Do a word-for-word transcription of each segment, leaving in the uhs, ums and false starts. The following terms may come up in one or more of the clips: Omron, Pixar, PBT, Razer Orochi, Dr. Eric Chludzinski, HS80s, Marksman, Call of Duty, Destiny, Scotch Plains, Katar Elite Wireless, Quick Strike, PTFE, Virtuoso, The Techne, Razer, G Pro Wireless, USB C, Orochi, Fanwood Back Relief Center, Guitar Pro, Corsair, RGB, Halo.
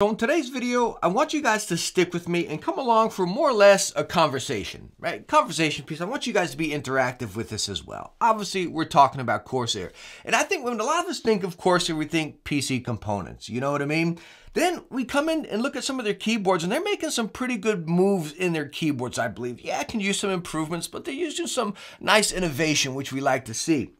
So in today's video, I want you guys to stick with me and come along for more or less a conversation, right? Conversation piece. I want you guys to be interactive with this as well. Obviously, we're talking about Corsair. And I think when a lot of us think of Corsair, we think P C components. You know what I mean? Then we come in and look at some of their keyboards, and they're making some pretty good moves in their keyboards, I believe. Yeah, I can use some improvements, but they're using some nice innovation, which we like to see.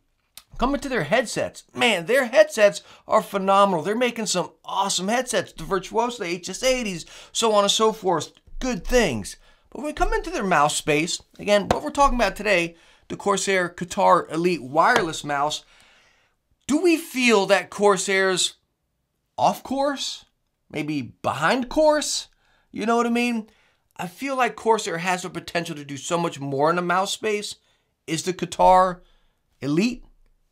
Coming to their headsets. Man, their headsets are phenomenal. They're making some awesome headsets. The Virtuoso, the H S eighties, so on and so forth. Good things. But when we come into their mouse space, again, what we're talking about today, the Corsair Katar Elite Wireless mouse, do we feel that Corsair's off course? Maybe behind course? You know what I mean? I feel like Corsair has the potential to do so much more in the mouse space. Is the Katar Elite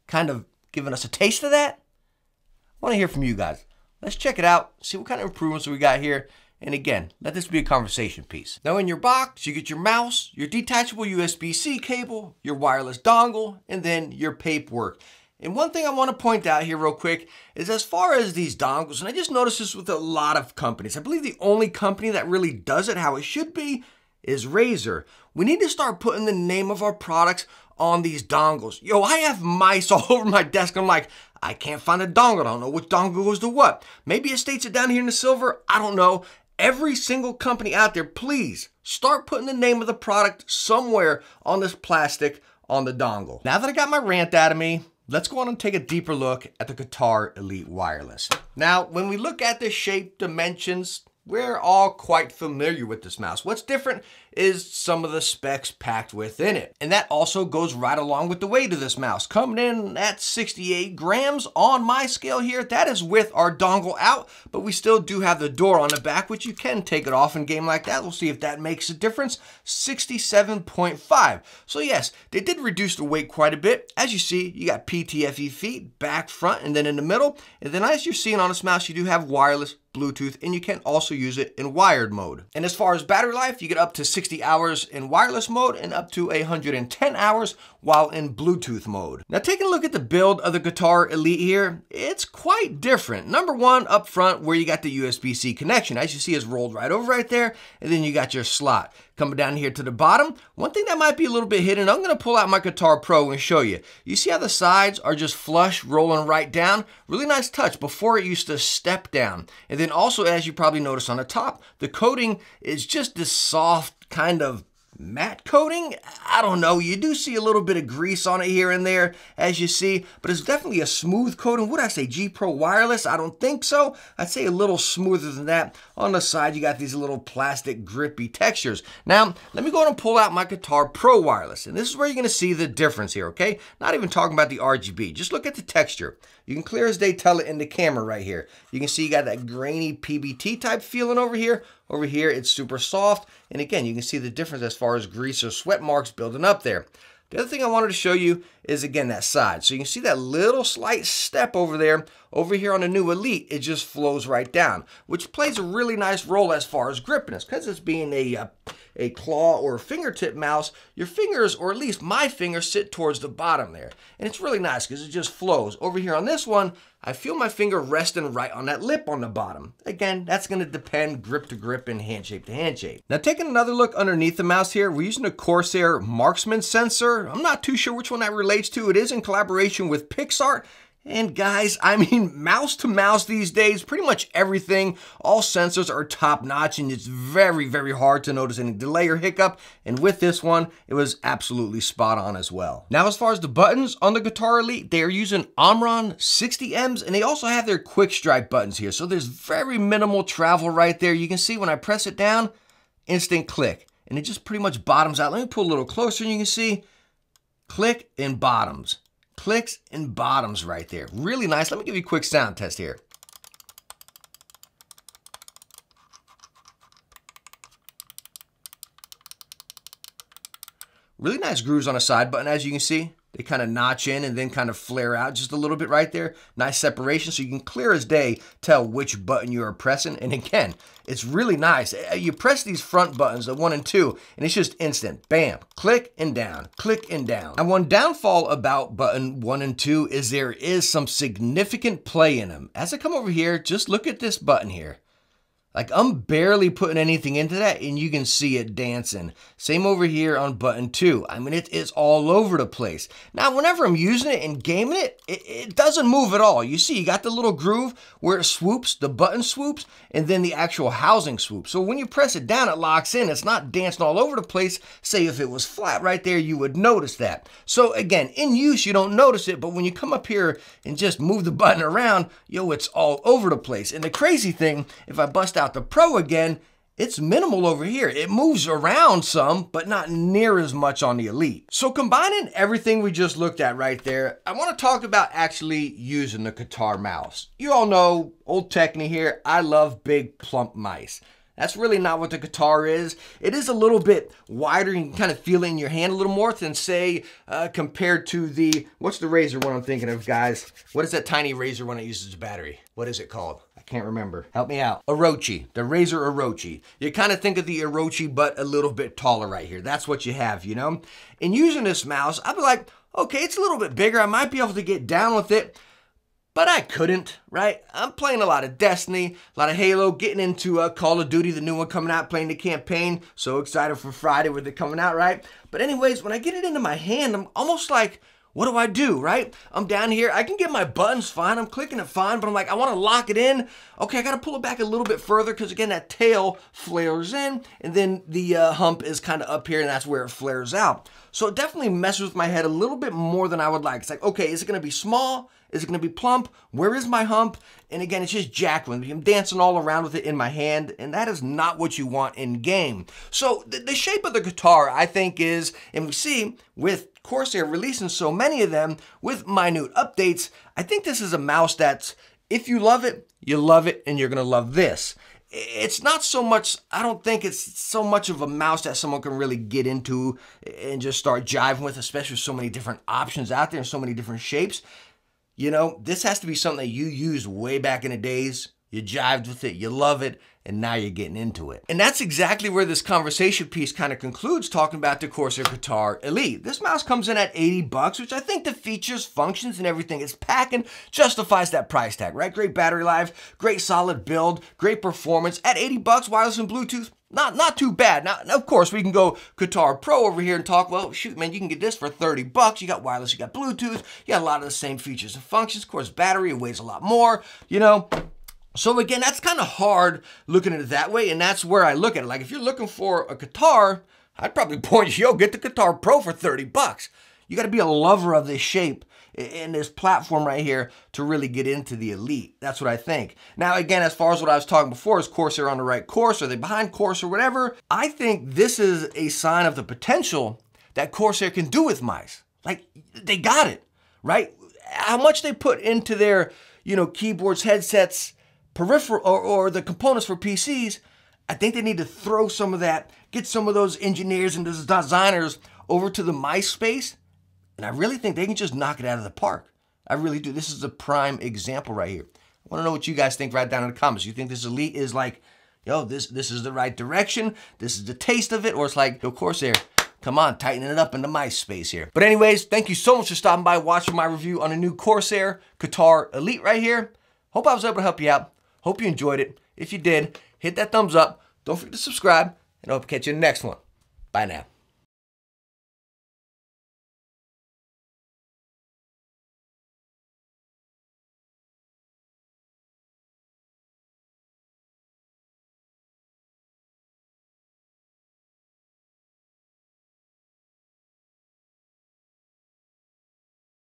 kind of giving us a taste of that? I want to hear from you guys. Let's check it out, see what kind of improvements we got here. And again, let this be a conversation piece. Now in your box, you get your mouse, your detachable U S B C cable, your wireless dongle, and then your paperwork. And one thing I want to point out here real quick is as far as these dongles, and I just noticed this with a lot of companies. I believe the only company that really does it how it should be is Razer. We need to start putting the name of our products on these dongles. Yo, I have mice all over my desk. I'm like, I can't find a dongle. I don't know which dongle goes to what. Maybe it states it down here in the silver. I don't know. Every single company out there, please start putting the name of the product somewhere on this plastic on the dongle. Now that I got my rant out of me, let's go on and take a deeper look at the Katar Elite Wireless. Now, when we look at the shape, dimensions, we're all quite familiar with this mouse. What's different is some of the specs packed within it. And that also goes right along with the weight of this mouse. Coming in at sixty-eight grams on my scale here, that is with our dongle out, but we still do have the door on the back, which you can take it off in a game like that. We'll see if that makes a difference. sixty-seven point five. So yes, they did reduce the weight quite a bit. As you see, you got P T F E feet, back, front, and then in the middle. And then as you're seeing on this mouse, you do have wireless Bluetooth, and you can also use it in wired mode. And as far as battery life, you get up to sixty hours in wireless mode and up to one hundred ten hours while in Bluetooth mode. Now taking a look at the build of the Katar Elite here, it's quite different. Number one, up front where you got the U S B C connection. As you see, it's rolled right over right there, and then you got your slot. Coming down here to the bottom, one thing that might be a little bit hidden, I'm gonna pull out my Guitar Pro and show you. You see how the sides are just flush, rolling right down? Really nice touch. Before it used to step down. And then also, as you probably noticed on the top, the coating is just this soft kind of matte coating. I don't know, you do see a little bit of grease on it here and there, as you see, but it's definitely a smooth coating. Would I say G Pro Wireless? I don't think so. I'd say a little smoother than that. On the side, you got these little plastic grippy textures. Now, let me go ahead and pull out my Guitar Pro Wireless, and this is where you're gonna see the difference here, okay? Not even talking about the R G B, just look at the texture. You can clear as day tell it in the camera right here. You can see you got that grainy P B T type feeling over here. Over here, it's super soft. And again, you can see the difference as far as grease or sweat marks building up there. The other thing I wanted to show you is, again, that side. So you can see that little slight step over there. Over here on the new Elite, it just flows right down, which plays a really nice role as far as grippiness. Because it's being a, uh, a claw or fingertip mouse, your fingers, or at least my fingers, sit towards the bottom there. And it's really nice because it just flows. Over here on this one, I feel my finger resting right on that lip on the bottom. Again, that's gonna depend grip to grip and handshake to handshake. Now taking another look underneath the mouse here, we're using a Corsair Marksman sensor. I'm not too sure which one that relates to. It is in collaboration with Pixar. And guys, I mean, mouse to mouse these days, pretty much everything, all sensors are top notch, and it's very, very hard to notice any delay or hiccup. And with this one, it was absolutely spot on as well. Now, as far as the buttons on the Katar Elite, they are using Omron sixty M's, and they also have their Quick Strike buttons here. So there's very minimal travel right there. You can see when I press it down, instant click, and it just pretty much bottoms out. Let me pull a little closer and you can see click and bottoms. Clicks and bottoms right there. Really nice. Let me give you a quick sound test here. Really nice grooves on a side button, as you can see. They kind of notch in and then kind of flare out just a little bit right there. Nice separation, so you can clear as day tell which button you are pressing. And again, it's really nice. You press these front buttons, the one and two, and it's just instant. Bam, click and down, click and down. And one downfall about button one and two is there is some significant play in them. As I come over here, just look at this button here. Like, I'm barely putting anything into that, and you can see it dancing. Same over here on button two. I mean, it is all over the place. Now, whenever I'm using it and gaming it, it, it doesn't move at all. You see, you got the little groove where it swoops, the button swoops, and then the actual housing swoops. So when you press it down, it locks in. It's not dancing all over the place. Say if it was flat right there, you would notice that. So again, in use, you don't notice it, but when you come up here and just move the button around, yo, it's all over the place. And the crazy thing, if I bust out the Pro again, it's minimal over here. It moves around some, but not near as much on the Elite. So combining everything we just looked at right there, I want to talk about actually using the Katar mouse. You all know, old Techne here, I love big plump mice. That's really not what the Katar is. It is a little bit wider. You can kind of feel it in your hand a little more than, say, uh, compared to the, what's the Razer one I'm thinking of, guys? What is that tiny Razer one that uses a battery? What is it called? I can't remember. Help me out. Orochi, the Razer Orochi. You kind of think of the Orochi, but a little bit taller right here. That's what you have, you know? And using this mouse, I'd be like, okay, it's a little bit bigger. I might be able to get down with it. But I couldn't, right? I'm playing a lot of Destiny, a lot of Halo, getting into uh, Call of Duty, the new one coming out, playing the campaign. So excited for Friday with it coming out, right? But anyways, when I get it into my hand, I'm almost like, what do I do, right? I'm down here, I can get my buttons fine, I'm clicking it fine, but I'm like, I wanna lock it in. Okay, I gotta pull it back a little bit further, because again, that tail flares in, and then the uh, hump is kinda up here, and that's where it flares out. So it definitely messes with my head a little bit more than I would like. It's like, okay, is it gonna be small? Is it gonna be plump? Where is my hump? And again, it's just jackling. I'm dancing all around with it in my hand, and that is not what you want in game. So the, the shape of the guitar, I think, is, and we see with Corsair releasing so many of them with minute updates, I think this is a mouse that's, if you love it, you love it, and you're gonna love this. It's not so much, I don't think it's so much of a mouse that someone can really get into and just start jiving with, especially with so many different options out there and so many different shapes. You know, this has to be something that you used way back in the days. You jived with it, you love it, and now you're getting into it. And that's exactly where this conversation piece kind of concludes, talking about the Corsair Katar Elite. This mouse comes in at eighty bucks, which I think the features, functions, and everything it's packing justifies that price tag, right? Great battery life, great solid build, great performance. At eighty bucks, wireless and Bluetooth, Not, not too bad. Now, of course, we can go Guitar Pro over here and talk, well, shoot, man, you can get this for thirty bucks. You got wireless, you got Bluetooth, you got a lot of the same features and functions. Of course, battery, it weighs a lot more, you know. So again, that's kind of hard looking at it that way, and that's where I look at it. Like, if you're looking for a guitar, I'd probably point you, yo, get the Guitar Pro for thirty bucks. You got to be a lover of this shape and this platform right here to really get into the Elite. That's what I think. Now, again, as far as what I was talking before, is Corsair on the right course? Are they behind Corsair or whatever? I think this is a sign of the potential that Corsair can do with mice. Like, they got it, right? How much they put into their, you know, keyboards, headsets, peripheral, or, or the components for P Cs, I think they need to throw some of that, get some of those engineers and those designers over to the mice space. And I really think they can just knock it out of the park. I really do. This is a prime example right here. I want to know what you guys think right down in the comments. You think this Elite is like, yo, this this is the right direction. This is the taste of it. Or it's like, yo, Corsair, come on, tightening it up in the mice space here. But anyways, thank you so much for stopping by, watching my review on a new Corsair Katar Elite right here. Hope I was able to help you out. Hope you enjoyed it. If you did, hit that thumbs up. Don't forget to subscribe. And I hope to catch you in the next one. Bye now.